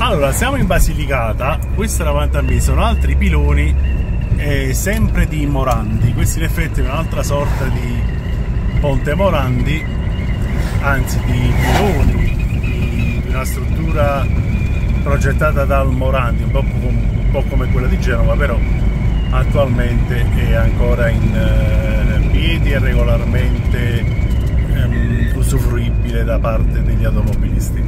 Allora, siamo in Basilicata, questa davanti a me sono altri piloni, sempre di Morandi. Questo in effetti è un'altra sorta di Ponte Morandi, anzi di piloni, di una struttura progettata dal Morandi, un po' come quella di Genova, però attualmente è ancora in piedi e regolarmente usufruibile da parte degli automobilisti.